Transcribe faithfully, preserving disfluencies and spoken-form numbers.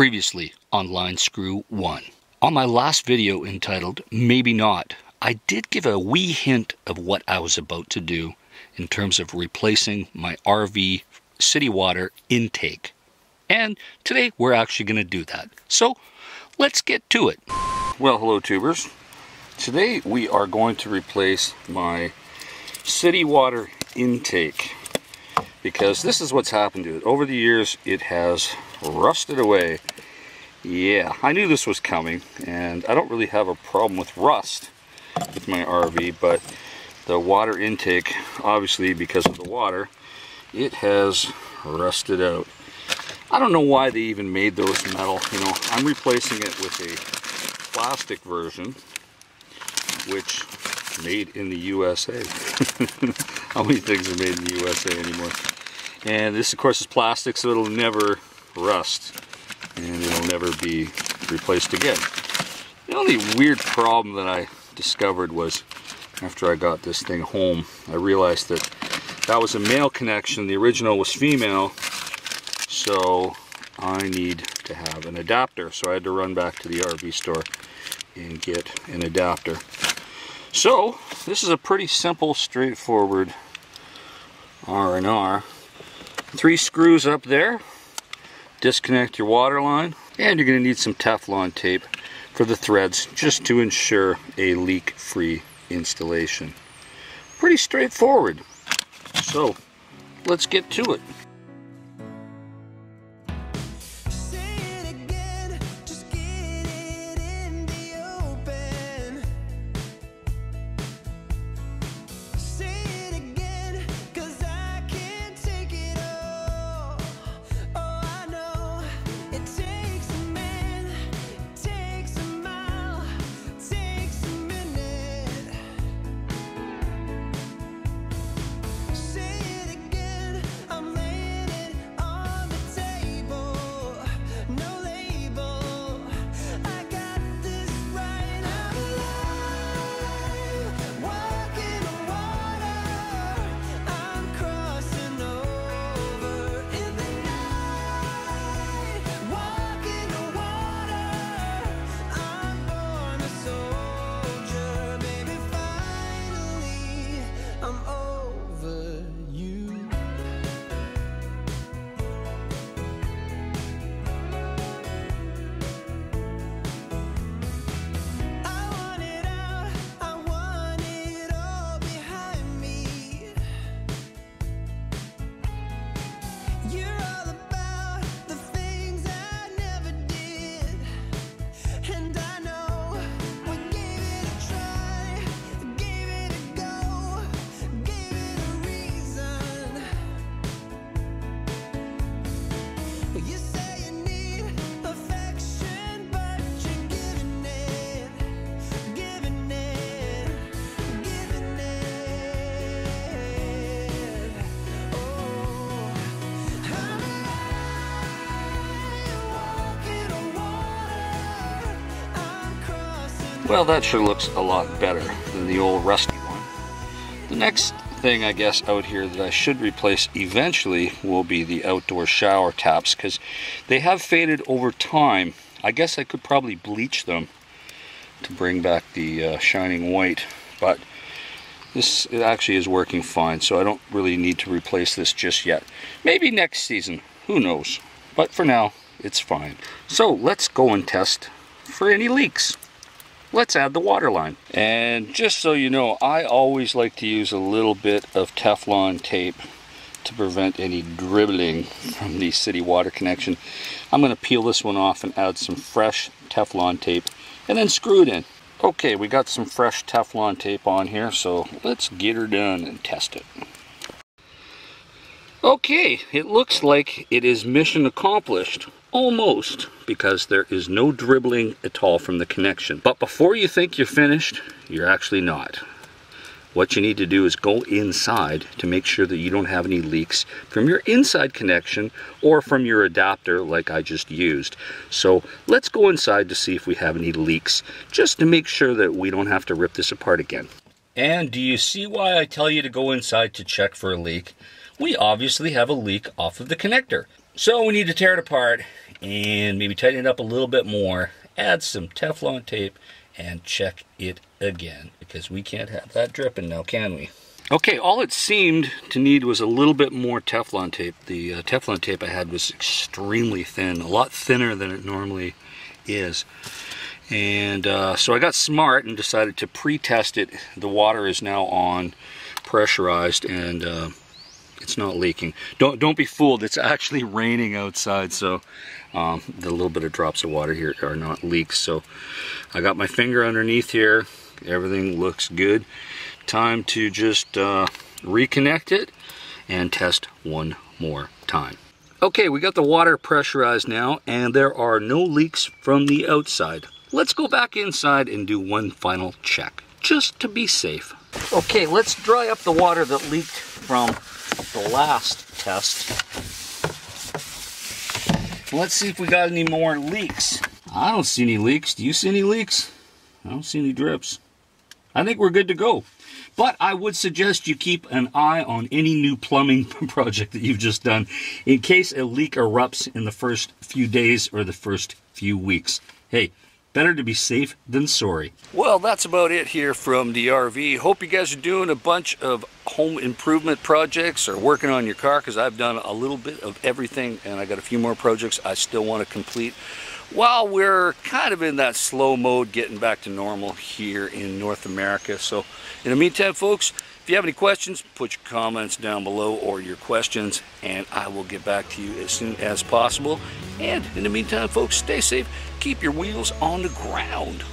previously on Linescrew one. On my last video entitled, Maybe Not, I did give a wee hint of what I was about to do in terms of replacing my R V city water intake. And today we're actually going to do that. So let's get to it. Well, hello tubers. Today we are going to replace my city water intake because this is what's happened to it. Over the years, it has rusted away. Yeah, I knew this was coming, and I don't really have a problem with rust with my R V, but the water intake, obviously because of the water, it has rusted out. I don't know why they even made those metal. You know, I'm replacing it with a plastic version, which made in the U S A. How many things are made in the U S A anymore? And this, of course, is plastic, so it'll never rust, and it'll never be replaced again. The only weird problem that I discovered was after I got this thing home, I realized that that was a male connection. The original was female, so I need to have an adapter. So I had to run back to the R V store and get an adapter. So this is a pretty simple, straightforward R and R. Three screws up there. Disconnect your water line, and you're going to need some Teflon tape for the threads just to ensure a leak-free installation. Pretty straightforward. So let's get to it. Well, that sure looks a lot better than the old rusty one. The next thing, I guess, out here that I should replace eventually will be the outdoor shower taps, because they have faded over time. I guess I could probably bleach them to bring back the uh, shining white, but this it actually is working fine, so I don't really need to replace this just yet. Maybe next season, who knows? But for now, it's fine. So let's go and test for any leaks. Let's add the water line. And just so you know, I always like to use a little bit of Teflon tape to prevent any dribbling from the city water connection. I'm going to peel this one off and add some fresh Teflon tape and then screw it in. Okay, we got some fresh Teflon tape on here, so let's get her done and test it. Okay, it looks like it is mission accomplished. Almost, because there is no dribbling at all from the connection. But before you think you're finished, you're actually not. What you need to do is go inside to make sure that you don't have any leaks from your inside connection or from your adapter like I just used. So let's go inside to see if we have any leaks, just to make sure that we don't have to rip this apart again. And do you see why I tell you to go inside to check for a leak? We obviously have a leak off of the connector. So we need to tear it apart and maybe tighten it up a little bit more, add some Teflon tape, and check it again, because we can't have that dripping now, can we? Okay, all it seemed to need was a little bit more Teflon tape. The uh, Teflon tape I had was extremely thin, a lot thinner than it normally is. And uh, so I got smart and decided to pre-test it. The water is now on pressurized, and uh, it's not leaking. Don't don't be fooled. It's actually raining outside, so um, the little bit of drops of water here are not leaks. So I got my finger underneath here. Everything looks good. Time to just uh, reconnect it and test one more time. Okay, we got the water pressurized now, and there are no leaks from the outside. Let's go back inside and do one final check, just to be safe. Okay, let's dry up the water that leaked from the last test. Let's see if we got any more leaks. I don't see any leaks. Do you see any leaks? I don't see any drips. I think we're good to go. But I would suggest you keep an eye on any new plumbing project that you've just done in case a leak erupts in the first few days or the first few weeks. Hey, better to be safe than sorry. Well, that's about it here from the R V. Hope you guys are doing a bunch of home improvement projects or working on your car, because I've done a little bit of everything, and I got a few more projects I still want to complete while we're kind of in that slow mode getting back to normal here in North America. So in the meantime, folks, if you have any questions, put your comments down below, or your questions, and I will get back to you as soon as possible. And in the meantime, folks, stay safe. Keep your wheels on the ground.